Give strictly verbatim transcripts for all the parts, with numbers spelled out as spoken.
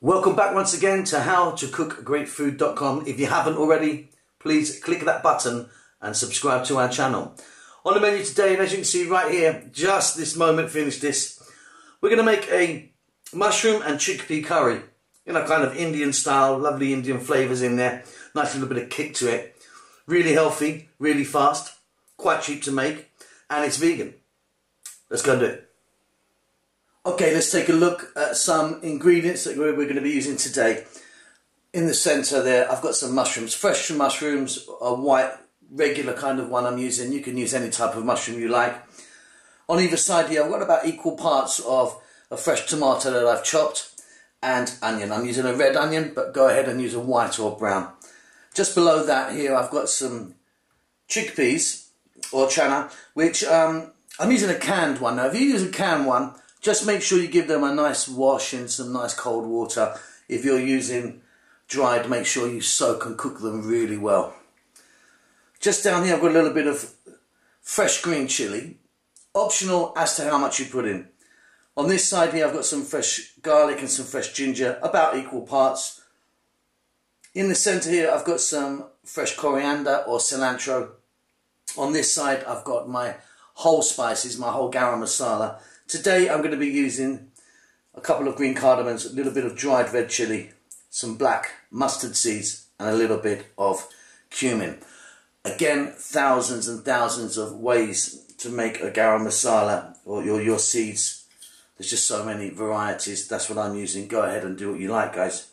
Welcome back once again to how to cook great food dot com. If you haven't already, please click that button and subscribe to our channel. On the menu today, and as you can see right here, just this moment finished this, we're going to make a mushroom and chickpea curry. You know, kind of Indian style, lovely Indian flavours in there. Nice little bit of kick to it. Really healthy, really fast, quite cheap to make, and it's vegan. Let's go and do it. Okay, let's take a look at some ingredients that we're going to be using today. In the centre there, I've got some mushrooms, fresh mushrooms, a white, regular kind of one I'm using. You can use any type of mushroom you like. On either side here, I've got about equal parts of a fresh tomato that I've chopped and onion. I'm using a red onion, but go ahead and use a white or brown. Just below that here, I've got some chickpeas or channa, which um, I'm using a canned one. Now, if you use a canned one, just make sure you give them a nice wash in some nice cold water. If you're using dried, make sure you soak and cook them really well. Just down here, I've got a little bit of fresh green chilli. Optional as to how much you put in. On this side here, I've got some fresh garlic and some fresh ginger, about equal parts. In the centre here, I've got some fresh coriander or cilantro. On this side, I've got my whole spices, my whole garam masala. Today I'm going to be using a couple of green cardamoms, a little bit of dried red chilli, some black mustard seeds and a little bit of cumin. Again, thousands and thousands of ways to make a garam masala or your, your seeds. There's just so many varieties. That's what I'm using. Go ahead and do what you like, guys.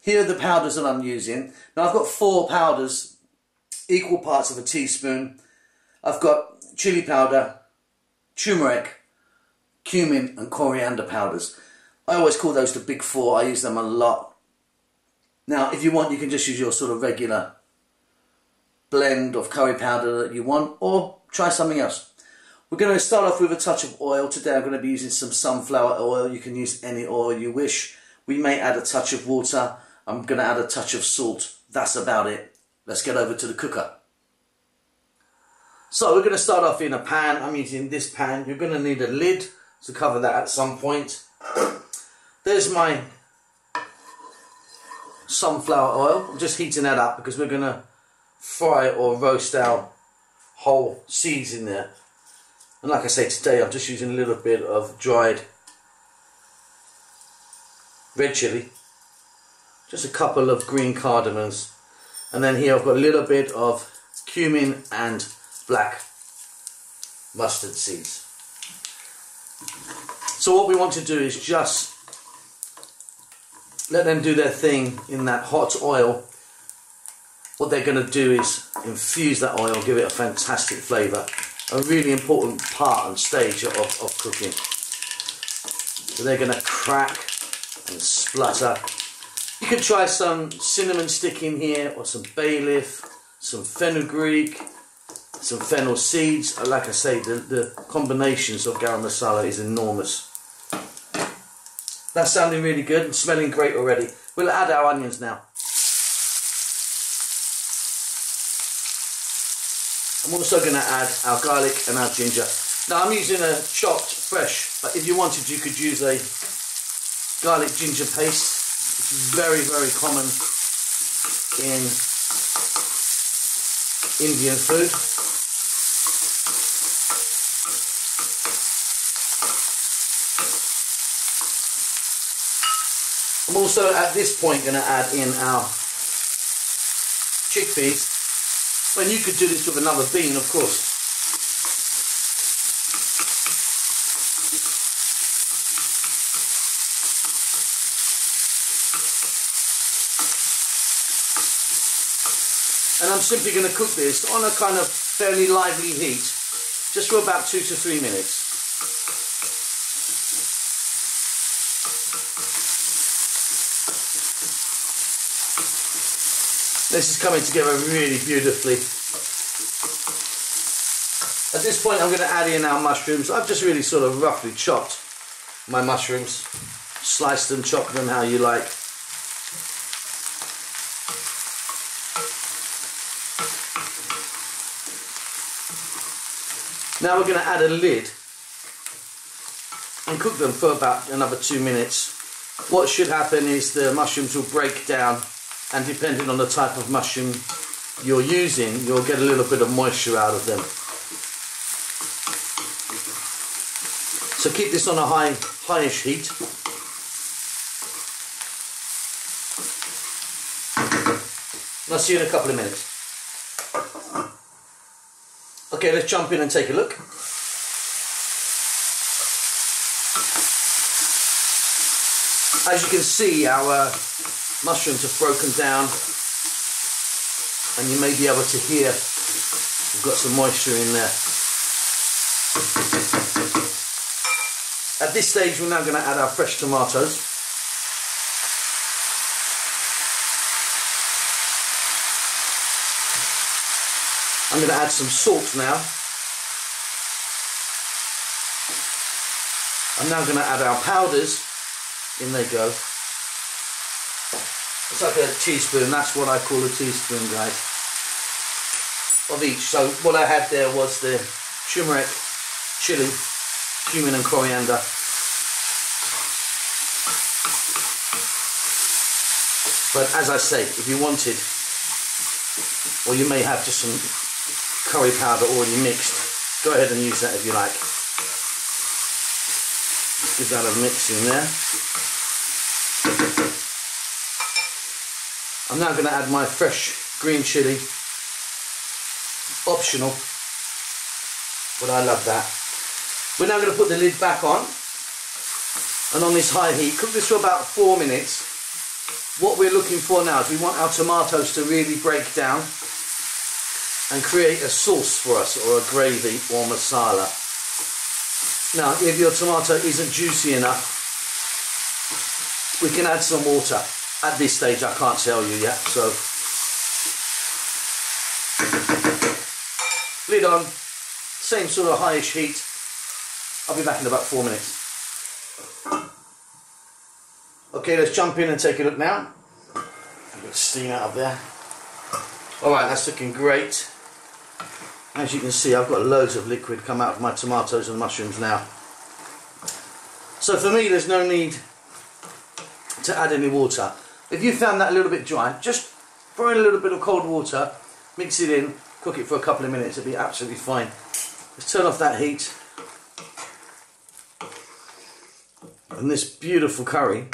Here are the powders that I'm using. Now I've got four powders, equal parts of a teaspoon. I've got chili powder, turmeric, cumin and coriander powders. I always call those the big four. I use them a lot. Now if you want, you can just use your sort of regular blend of curry powder that you want, or try something else. We're going to start off with a touch of oil. Today I'm going to be using some sunflower oil. You can use any oil you wish. We may add a touch of water. I'm going to add a touch of salt. That's about it. Let's get over to the cooker. So we're going to start off in a pan. I'm using this pan. You're going to need a lid to cover that at some point. There's my sunflower oil. I'm just heating that up because we're going to fry or roast our whole seeds in there. And like I say, today I'm just using a little bit of dried red chilli, just a couple of green cardamoms, and then here I've got a little bit of cumin and black mustard seeds. So what we want to do is just let them do their thing in that hot oil. What they're going to do is infuse that oil, give it a fantastic flavour. A really important part and stage of, of cooking. So they're going to crack and splutter. You could try some cinnamon stick in here, or some bay leaf, some fenugreek, some fennel seeds. Like I say, the, the combinations of garam masala is enormous. That's sounding really good and smelling great already. We'll add our onions now. I'm also going to add our garlic and our ginger. Now I'm using a chopped fresh, but if you wanted you could use a garlic ginger paste. It's very, very common in Indian food. I'm also at this point going to add in our chickpeas. Well, you could do this with another bean, of course. And I'm simply going to cook this on a kind of fairly lively heat, just for about two to three minutes. This is coming together really beautifully. At this point I'm going to add in our mushrooms. I've just really sort of roughly chopped my mushrooms. Sliced and chopped them how you like. Now we're going to add a lid and cook them for about another two minutes. What should happen is the mushrooms will break down, and depending on the type of mushroom you're using, you'll get a little bit of moisture out of them. So keep this on a high, highish heat. And I'll see you in a couple of minutes. Okay, let's jump in and take a look. As you can see, our mushrooms have broken down, and you may be able to hear we've got some moisture in there. At this stage, we're now going to add our fresh tomatoes. I'm going to add some salt now. I'm now going to add our powders. In they go. It's like a teaspoon, that's what I call a teaspoon, guys, of each. So what I had there was the turmeric, chili, cumin and coriander. But as I say, if you wanted, or you may have just some curry powder already mixed, go ahead and use that if you like. Give that a mix in there. I'm now going to add my fresh green chilli, optional, but I love that. We're now going to put the lid back on, and on this high heat, cook this for about four minutes. What we're looking for now is we want our tomatoes to really break down and create a sauce for us, or a gravy or masala. Now, if your tomato isn't juicy enough, we can add some water. At this stage, I can't tell you yet, so... Lid on, same sort of highish heat. I'll be back in about four minutes. Okay, let's jump in and take a look now. I've got steam out of there. Alright, that's looking great. As you can see, I've got loads of liquid come out of my tomatoes and mushrooms now. So for me, there's no need to add any water. If you found that a little bit dry, just throw in a little bit of cold water, mix it in, cook it for a couple of minutes, it'll be absolutely fine. Let's turn off that heat. And this beautiful curry,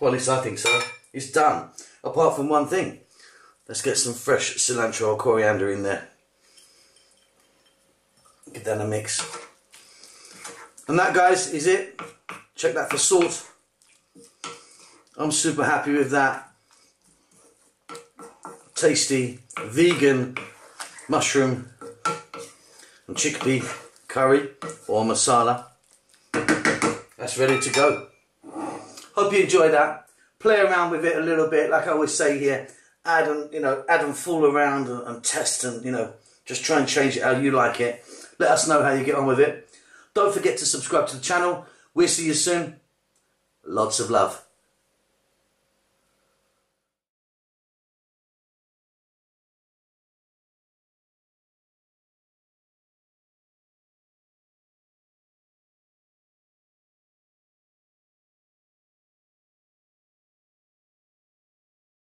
well, at least I think so, is done. Apart from one thing. Let's get some fresh cilantro or coriander in there. Give that a mix. And that, guys, is it. Check that for salt. I'm super happy with that. Tasty vegan mushroom and chickpea curry or masala. That's ready to go. Hope you enjoy that. Play around with it a little bit, like I always say here. Add and you know, add and fool around and, and test and you know, just try and change it how you like it. Let us know how you get on with it. Don't forget to subscribe to the channel. We'll see you soon. Lots of love.